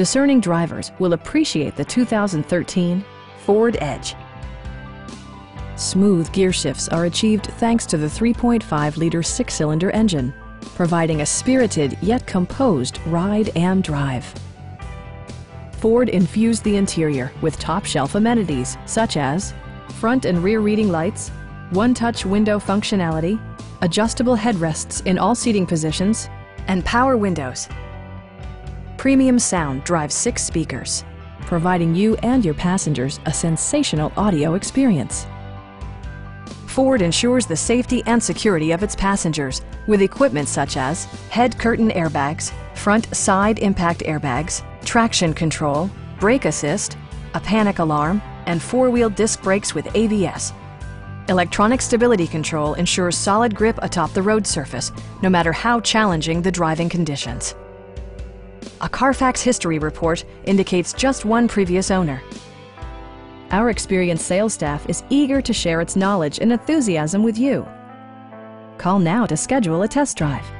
Discerning drivers will appreciate the 2013 Ford Edge. Smooth gear shifts are achieved thanks to the 3.5-liter six-cylinder engine, providing a spirited yet composed ride and drive. Ford infused the interior with top-shelf amenities such as front and rear reading lights, one-touch window functionality, adjustable headrests in all seating positions, and power windows. Premium sound drives 6 speakers, providing you and your passengers a sensational audio experience. Ford ensures the safety and security of its passengers with equipment such as head curtain airbags, front side impact airbags, traction control, brake assist, a panic alarm, and four-wheel disc brakes with ABS. Electronic stability control ensures solid grip atop the road surface, no matter how challenging the driving conditions. A Carfax history report indicates just one previous owner. Our experienced sales staff is eager to share its knowledge and enthusiasm with you. Call now to schedule a test drive.